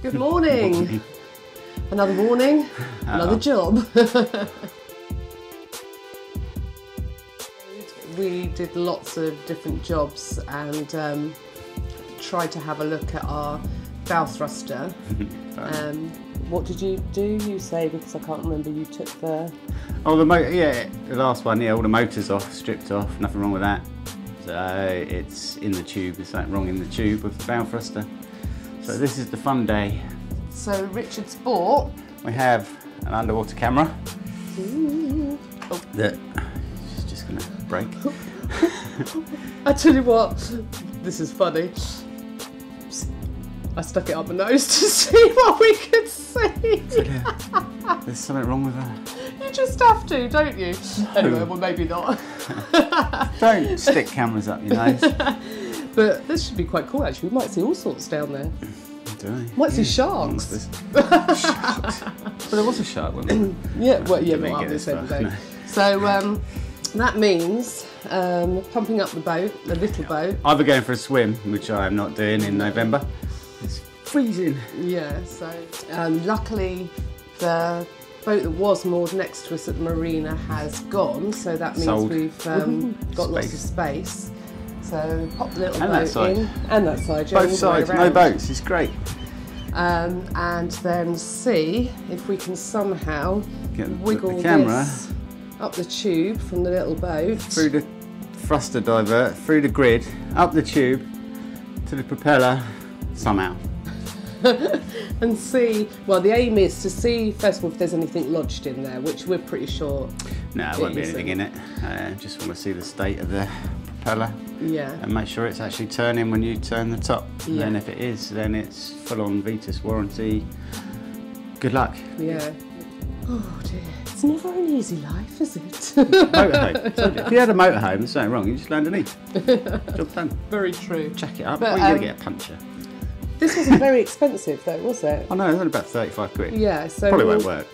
Good morning. Another morning, another job. We did lots of different jobs and tried to have a look at our bow thruster. What did you do? You say, because I can't remember, you took the... Oh, the motor, yeah, the last one, yeah, all the motors off, stripped off, nothing wrong with that. So it's in the tube, there's something wrong in the tube with the bow thruster. So this is the fun day. So Richard's bought... We have an underwater camera. Ooh. Oh. That is just going to break. I tell you what, this is funny. I stuck it up my nose to see what we could see. Okay. There's something wrong with that. You just have to, don't you? No. Anyway, well, maybe not. Don't stick cameras up your nose. But this should be quite cool, actually. We might see all sorts down there. Do we? Might see sharks. Sharks. But there was a shark, wasn't there? Yeah, well, yeah, but after the same day. No. So that means pumping up the boat, the little boat. Either going for a swim, which I am not doing in November. It's freezing. Yeah, so luckily the boat that was moored next to us at the marina has gone, so that means sold. We've got lots of space. So pop the little boat in. And that side. Both sides, no boats, it's great. And then see if we can somehow wiggle the camera this up the tube from the little boat. Through the thruster divert, through the grid, up the tube to the propeller. Somehow. And see, well, the aim is to see, first of all, if there's anything lodged in there, which we're pretty sure. No, there won't be anything in it. Just want to see the state of the propeller. Yeah. And make sure it's actually turning when you turn the top. Yeah. And if it is, then it's full on Vetus warranty. Good luck. Yeah. Oh dear. It's never an easy life, is it? Motorhome. If you had a motorhome, there's something wrong. You just land underneath. Job done. Very true. Check it up. But, or you're going to get a puncture. This wasn't very expensive though, was it? Oh no, it was only about 35 quid. Yeah, so... Probably won't work.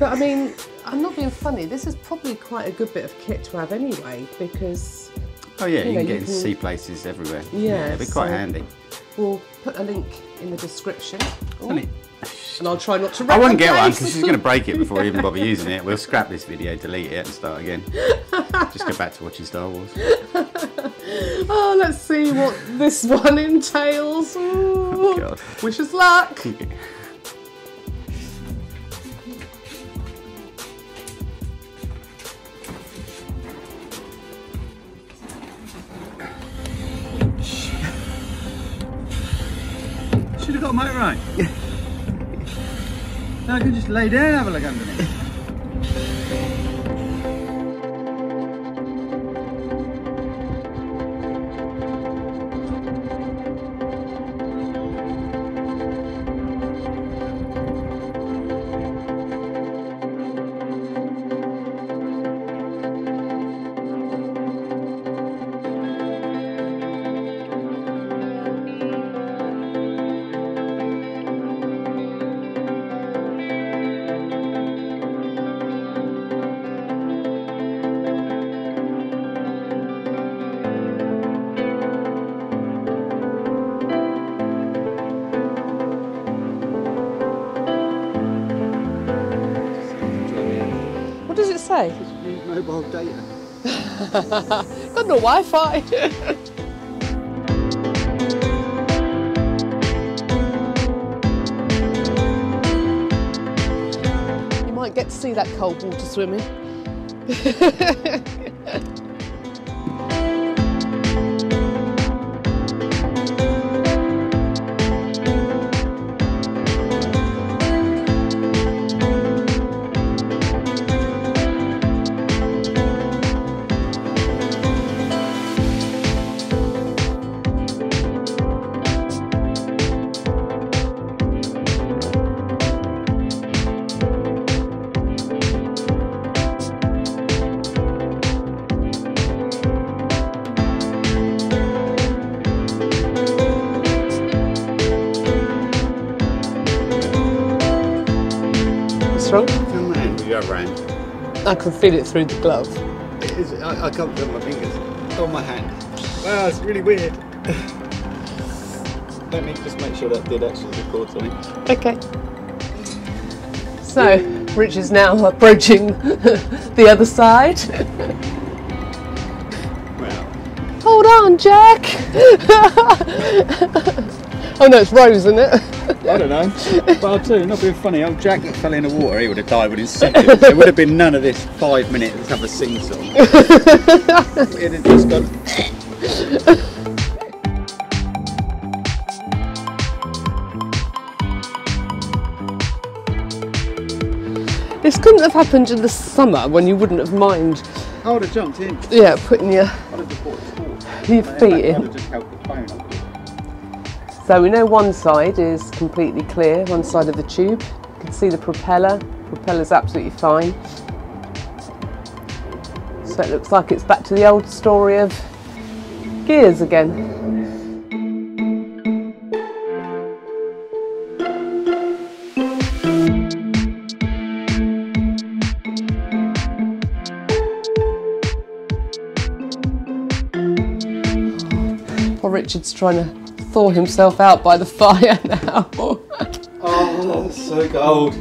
But I mean, I'm not being funny, this is probably quite a good bit of kit to have anyway, because... Oh yeah, you know, you can see places everywhere. Yeah, yeah, it'd be quite handy. We'll put a link in the description. And I'll try not to wreck. I won't get one, because she's going to break it before we even bother using it. We'll scrap this video, delete it and start again. Just go back to watching Star Wars. Oh, let's see what this one entails. Oh, God. Wish us luck. Should have got a motorhome. Yeah. Now I can just lay down and have a look underneath. Need mobile data. Got no Wi-Fi. You might get to see that cold water swimming. I can feel it through the glove. Is it? I can't feel my fingers. It's on my hand. Wow, it's really weird. Let me just make sure that did actually record something. Okay. So, Rich is now approaching the other side. Wow. Hold on, Jack! Oh no, it's Rose, isn't it? I don't know. But I'll tell you, not being funny, old Jack that fell in the water, he would have died within seconds. There would have been none of this 5 minutes let's have a sing-song. It had just gone. This couldn't have happened in the summer when you wouldn't have mind. I would have jumped in. Yeah, putting your feet in. I would have just held the phone up. So we know one side is completely clear, one side of the tube. You can see the propeller. The propeller's absolutely fine. So it looks like it's back to the old story of gears again. Richard's trying to thaw himself out by the fire now. Oh, that's so cold.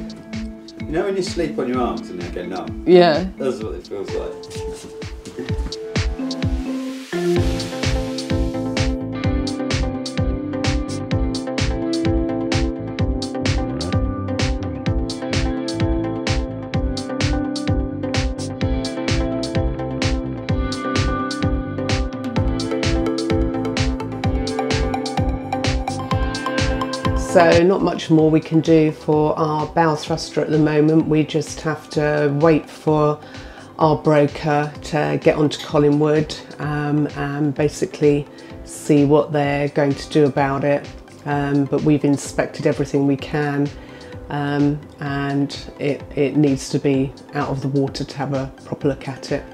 You know when you sleep on your arms and they go numb? Yeah. That's what it feels like. So not much more we can do for our bow thruster at the moment. We just have to wait for our broker to get onto Collingwood and basically see what they're going to do about it. But we've inspected everything we can and it needs to be out of the water to have a proper look at it.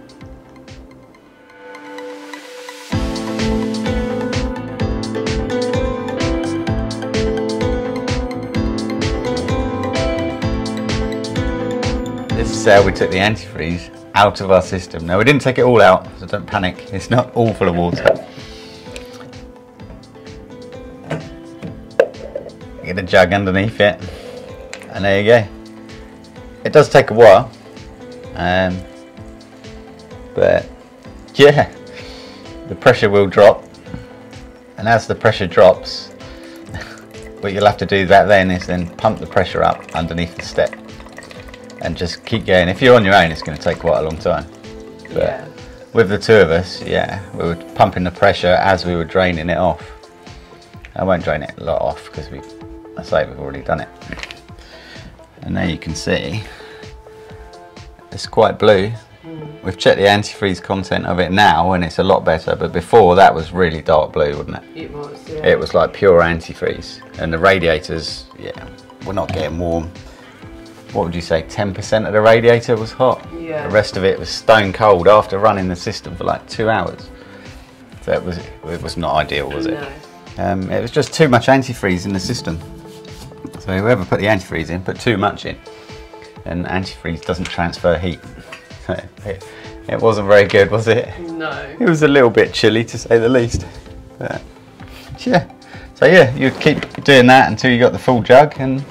So we took the antifreeze out of our system. Now we didn't take it all out, so don't panic, it's not all full of water. Get a jug underneath it, and there you go. It does take a while, but yeah, the pressure will drop, and as the pressure drops, what you'll have to do that then is then pump the pressure up underneath the step. And just keep going. If you're on your own, it's going to take quite a long time. But yeah. With the two of us, yeah, we were pumping the pressure as we were draining it off. I won't drain it a lot off because we've already done it. And there you can see it's quite blue. We've checked the antifreeze content of it now, and it's a lot better. But before, that was really dark blue, wasn't it? It was. Yeah. It was like pure antifreeze, and the radiators, yeah, were not getting warm. What would you say, 10% of the radiator was hot? Yeah. The rest of it was stone cold after running the system for like 2 hours. So it was not ideal, was it? No. It was just too much antifreeze in the system. So whoever put the antifreeze in, put too much in. And antifreeze doesn't transfer heat. So it wasn't very good, was it? No. It was a little bit chilly, to say the least. But yeah. So yeah, you'd keep doing that until you got the full jug and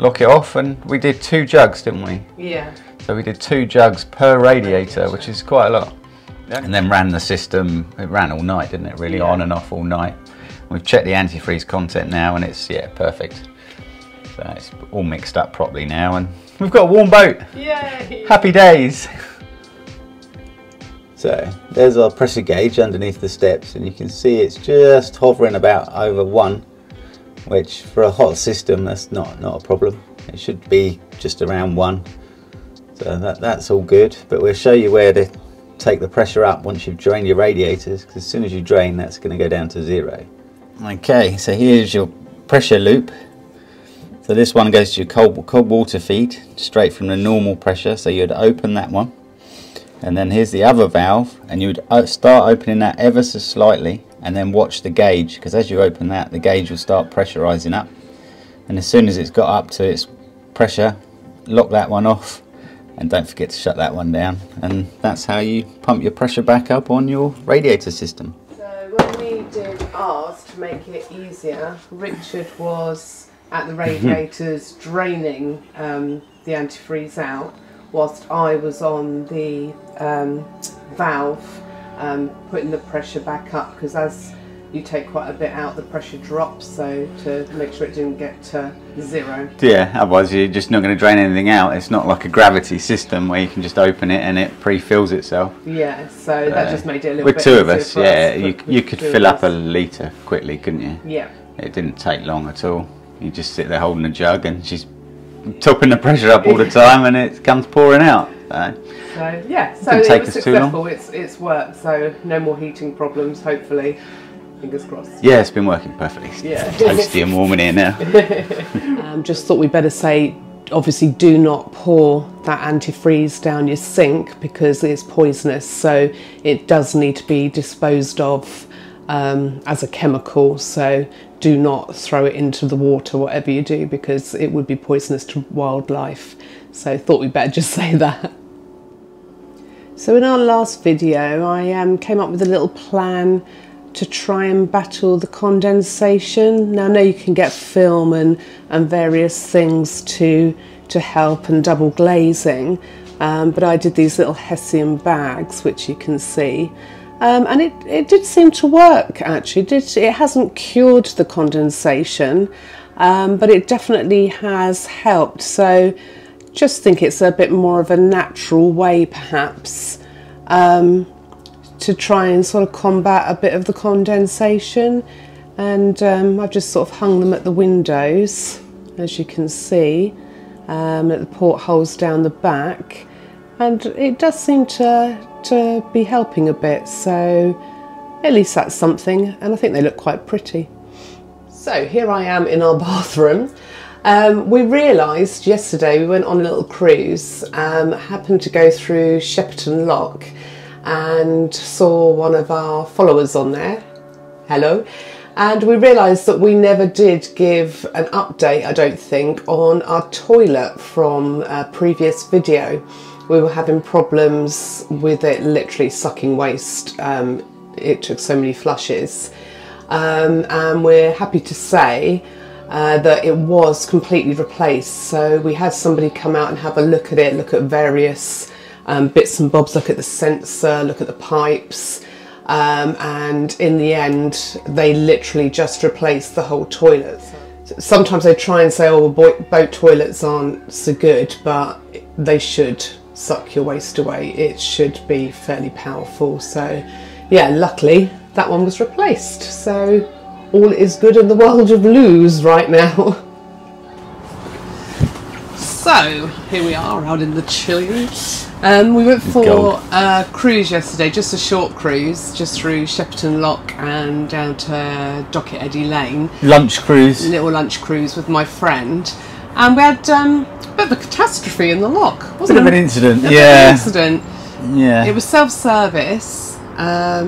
lock it off, and we did 2 jugs, didn't we? Yeah. So we did 2 jugs per radiator, which is quite a lot. Yeah. And then ran the system, it ran all night, didn't it, really? Yeah. On and off all night. We've checked the antifreeze content now, and it's, yeah, perfect. So it's all mixed up properly now, and we've got a warm boat. Yay! Happy days. So there's our pressure gauge underneath the steps, and you can see it's just hovering about over 1. Which for a hot system, that's not a problem. It should be just around 1. So that's all good, but we'll show you where to take the pressure up once you've drained your radiators, because as soon as you drain, that's going to go down to 0. Okay, so here's your pressure loop. So this one goes to your cold water feed, straight from the normal pressure, so you'd open that one. And then here's the other valve, and you would start opening that ever so slightly, and then watch the gauge, because as you open that, the gauge will start pressurising up, and as soon as it's got up to its pressure, lock that one off, and don't forget to shut that one down, and that's how you pump your pressure back up on your radiator system. So when we did ours, parts to make it easier, Richard was at the radiators draining the antifreeze out whilst I was on the valve putting the pressure back up, because as you take quite a bit out the pressure drops, so to make sure it didn't get to zero. Yeah, otherwise you're just not going to drain anything out. It's not like a gravity system where you can just open it and it pre-fills itself. Yeah, so that just made it a little bit easier. With two of us, yeah, you could fill up a litre quickly, couldn't you? Yeah. It didn't take long at all. You just sit there holding a jug and she's topping the pressure up all the time and it comes pouring out. So yeah, so it was successful. It's worked, so no more heating problems, hopefully. Fingers crossed. Yeah, it's been working perfectly. Yeah. It's toasty and warm in here now. Just thought we'd better say, obviously do not pour that antifreeze down your sink because it's poisonous, so it does need to be disposed of as a chemical, so do not throw it into the water, whatever you do, because it would be poisonous to wildlife. So thought we'd better just say that. So in our last video I came up with a little plan to try and battle the condensation. Now I know you can get film and various things to help and double glazing, but I did these little Hessian bags which you can see, and it did seem to work actually. It hasn't cured the condensation, but it definitely has helped, so just think it's a bit more of a natural way perhaps to try and sort of combat a bit of the condensation. And I've just sort of hung them at the windows, as you can see, at the portholes down the back, and it does seem to be helping a bit, so at least that's something. And I think they look quite pretty. So here I am in our bathroom. We realised yesterday, we went on a little cruise, happened to go through Shepperton Lock and saw one of our followers on there, hello, and we realised that we never did give an update, I don't think, on our toilet from a previous video. We were having problems with it literally sucking waste, it took so many flushes, and we're happy to say that it was completely replaced. So we had somebody come out and have a look at it, look at various bits and bobs, look at the sensor, look at the pipes, and in the end they literally just replaced the whole toilet. Sometimes they try and say, oh, boat toilets aren't so good, but they should suck your waste away. It should be fairly powerful. So yeah, luckily that one was replaced, so all is good in the world of loos right now. So here we are out in the chilly. We went for a cruise yesterday, just a short cruise, just through Shepperton Lock and down to Docket Eddy Lane. Lunch cruise. Little lunch cruise with my friend. And we had a bit of a catastrophe in the lock, wasn't it? Bit of an incident, yeah. It was self-service.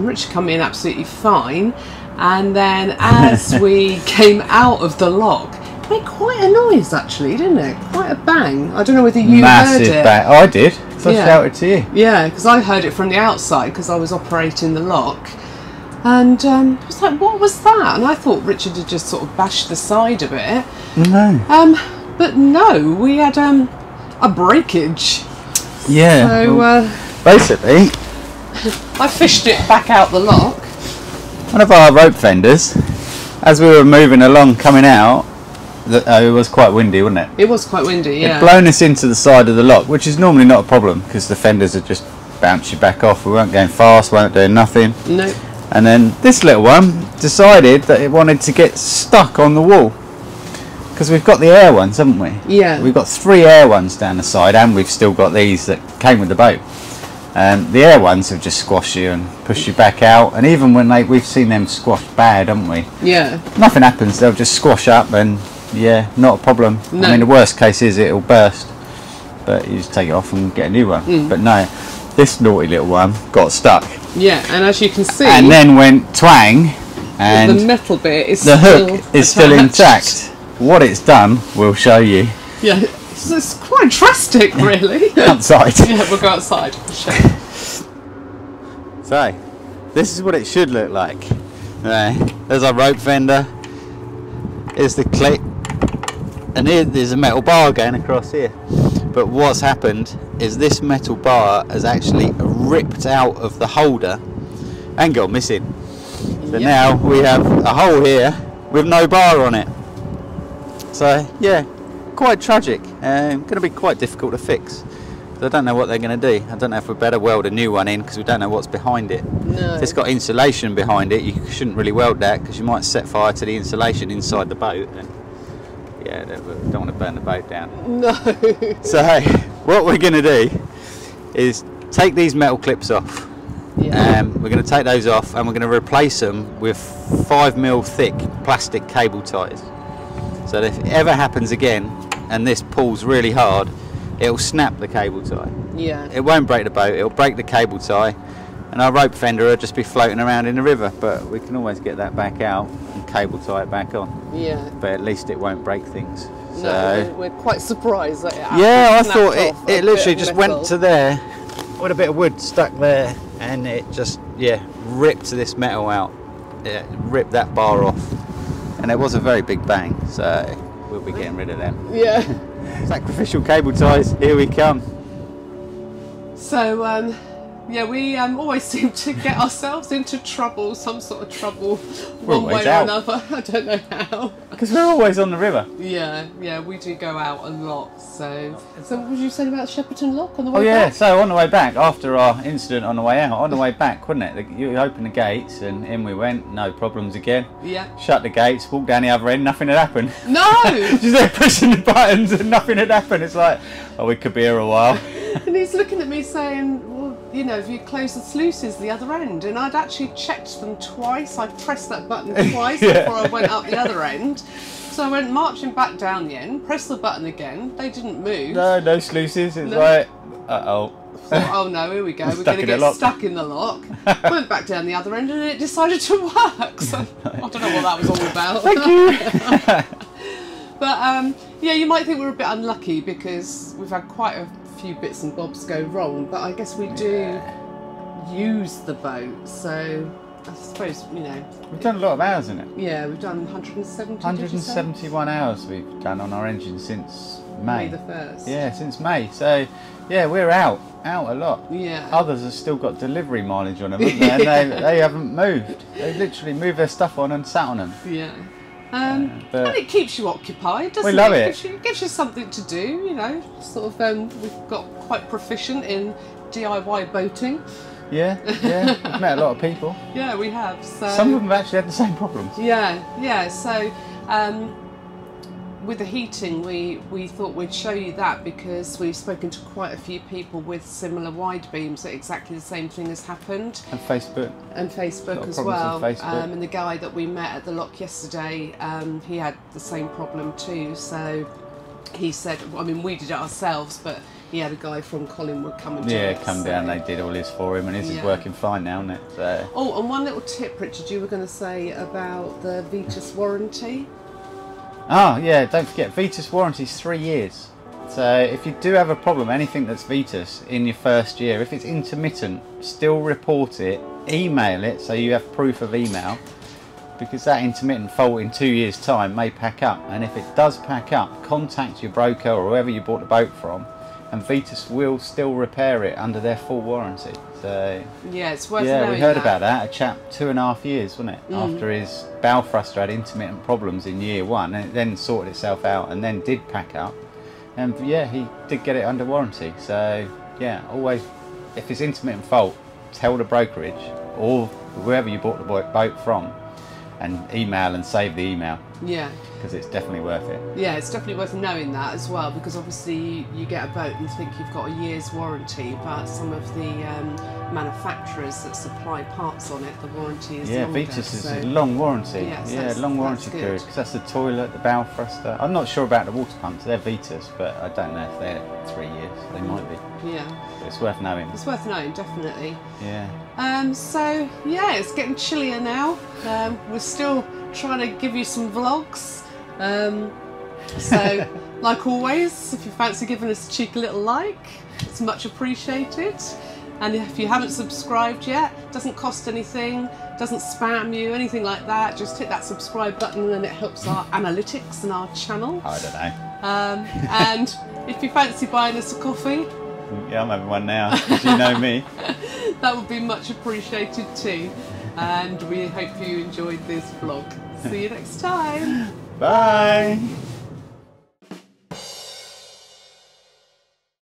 Richard came in absolutely fine. And then as we came out of the lock, it made quite a noise actually, didn't it? Quite a bang. I don't know whether you heard it. Massive bang. Oh, I did. So I shouted to you. Yeah, because I heard it from the outside because I was operating the lock. And I was like, what was that? And I thought Richard had just sort of bashed the side of it. No. But no, we had a breakage. Yeah. So well, basically, I fished it back out the lock. One of our rope fenders, as we were moving along, coming out, it was quite windy, wasn't it? It was quite windy, yeah. It'd blown us into the side of the lock, which is normally not a problem because the fenders would just bounce you back off. We weren't going fast, we weren't doing nothing. Nope. And then this little one decided that it wanted to get stuck on the wall because we've got the air ones, haven't we? Yeah. We've got three air ones down the side, and we've still got these that came with the boat. The air ones have just squashed you and pushed you back out, and even when we've seen them squashed bad, haven't we? Yeah. Nothing happens; they'll just squash up and. Yeah, not a problem. No. I mean, the worst case is it'll burst, but you just take it off and get a new one. But no, this naughty little one got stuck. Yeah, and as you can see, and then went twang, and the metal bit is still intact. What it's done, we'll show you. Yeah, it's quite drastic, really. Outside. Yeah, we'll go outside. We'll show you. So, this is what it should look like. Right, there's our rope fender, here's the clip, and here there's a metal bar going across here. But what's happened is this metal bar has actually ripped out of the holder and gone missing. So yep, now we have a hole here with no bar on it. So yeah, quite tragic, going to be quite difficult to fix. I don't know what they're going to do. I don't know if we better weld a new one in because we don't know what's behind it. No. If it's got insulation behind it, you shouldn't really weld that because you might set fire to the insulation inside the boat. And yeah, don't want to burn the boat down. No. So hey, what we're going to do is take these metal clips off. Yeah. We're going to take those off and we're going to replace them with 5mm thick plastic cable ties. So that if it ever happens again and this pulls really hard, it'll snap the cable tie. Yeah. It won't break the boat, it'll break the cable tie, and our rope fender will just be floating around in the river, but we can always get that back out and cable tie it back on. Yeah. But at least it won't break things. So no, we're quite surprised that it actually snapped. Yeah, I thought it literally just went to there, with a bit of wood stuck there, and it just, yeah, ripped this metal out. It ripped that bar off. And it was a very big bang, so we'll be getting rid of them. Yeah. Sacrificial cable ties, here we come. So yeah, we always seem to get ourselves into trouble, some sort of trouble, one way or another. I don't know how, because we're always on the river. Yeah, yeah, we do go out a lot. So what was you saying about Shepperton Lock on the way back? Oh yeah, so on the way back, after our incident on the way out, on the way back, wasn't it, you opened the gates and in we went, no problems again. Yeah. Shut the gates, walked down the other end, nothing had happened. No! Just there pushing the buttons and nothing had happened. It's like, oh, we could be here a while. And he's looking at me saying, well, you know, if you close the sluices the other end, and I'd actually checked them twice. I pressed that button twice yeah, before I went up the other end. So I went marching back down the end, pressed the button again, they didn't move. No, no sluices, it's like, uh-oh. Thought, oh no, here we go, we're going to get stuck in the lock. Went back down the other end and it decided to work. So I don't know what that was all about. Thank you. But yeah, you might think we're a bit unlucky because we've had quite a few bits and bobs go wrong, but I guess we do use the boat, so I suppose, you know, we've done a lot of hours in it. Yeah, we've done 171 hours we've done on our engine since May the 1st. Yeah, since May. So yeah, we're out a lot. Yeah, others have still got delivery mileage on them, haven't they? And they haven't moved. They literally moved their stuff on and sat on them. Yeah. And it keeps you occupied, doesn't it? We love it. It gives you something to do, you know, sort of. We've got quite proficient in DIY boating. Yeah, yeah, we've met a lot of people. Yeah, we have. So some of them actually had the same problems. Yeah, yeah, so with the heating, we thought we'd show you that because we've spoken to quite a few people with similar wide beams that exactly the same thing has happened. And Facebook. And Facebook as well. Facebook. And the guy that we met at the lock yesterday, he had the same problem too. So he said, I mean, we did it ourselves, but he had a guy from Collingwood come and do it. Yeah, come down, they did all this for him, and this is working fine now, isn't it? So. Oh, and one little tip, Richard, you were going to say about the Vetus warranty. Oh yeah, don't forget, Vetus warranty is 3 years. So if you do have a problem, anything that's Vetus in your first year, if it's intermittent, still report it, email it so you have proof of email, because that intermittent fault in 2 years' time may pack up. And if it does pack up, contact your broker or whoever you bought the boat from, and Vetus will still repair it under their full warranty. So yeah, it's worth knowing. Yeah, we heard about that. A chap 2.5 years, wasn't it? After his bow thruster had intermittent problems in year 1, and it then sorted itself out, and then did pack up. And yeah, he did get it under warranty. So yeah, always, if it's intermittent fault, tell the brokerage or whoever you bought the boat from, and email and save the email. Yeah. Because it's definitely worth it. Yeah, it's definitely worth knowing that as well, because obviously you get a boat and think you've got a year's warranty, but some of the manufacturers that supply parts on it, the warranty is longer. Yeah, Vetus is a long warranty. Yes, yeah, long warranty period, because that's the toilet, the bow thruster. I'm not sure about the water pumps, they're Vetus, but I don't know if they're 3 years, they might be. Yeah. But it's worth knowing. It's worth knowing, definitely. Yeah. So yeah, it's getting chillier now. We're still trying to give you some vlogs, so like always, if you fancy giving us a cheeky little like, it's much appreciated. And if you haven't subscribed yet, it doesn't cost anything, doesn't spam you, anything like that. Just hit that subscribe button and it helps our analytics and our channel. I don't know. And if you fancy buying us a coffee. Yeah, I'm having one now, because you know me. That would be much appreciated too. And we hope you enjoyed this vlog. See you next time. Bye.